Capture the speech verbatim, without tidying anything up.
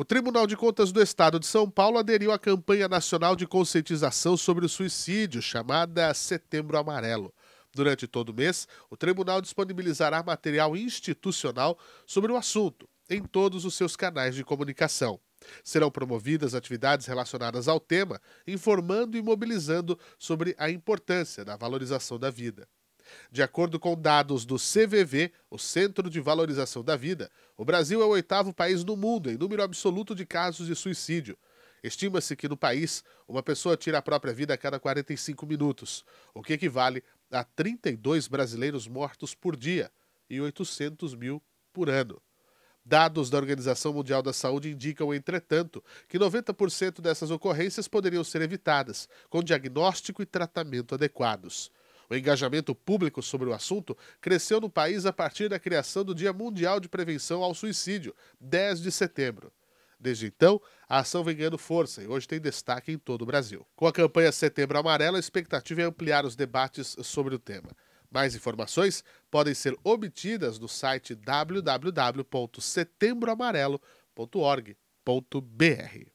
O Tribunal de Contas do Estado de São Paulo aderiu à campanha nacional de conscientização sobre o suicídio, chamada Setembro Amarelo. Durante todo o mês, o tribunal disponibilizará material institucional sobre o assunto em todos os seus canais de comunicação. Serão promovidas atividades relacionadas ao tema, informando e mobilizando sobre a importância da valorização da vida. De acordo com dados do C V V, o Centro de Valorização da Vida, o Brasil é o oitavo país no mundo em número absoluto de casos de suicídio. Estima-se que no país, uma pessoa tira a própria vida a cada quarenta e cinco minutos, o que equivale a trinta e dois brasileiros mortos por dia e oitocentos mil por ano. Dados da Organização Mundial da Saúde indicam, entretanto, que noventa por cento dessas ocorrências poderiam ser evitadas, com diagnóstico e tratamento adequados. O engajamento público sobre o assunto cresceu no país a partir da criação do Dia Mundial de Prevenção ao Suicídio, dez de setembro. Desde então, a ação vem ganhando força e hoje tem destaque em todo o Brasil. Com a campanha Setembro Amarelo, a expectativa é ampliar os debates sobre o tema. Mais informações podem ser obtidas no site w w w ponto setembro amarelo ponto org ponto br.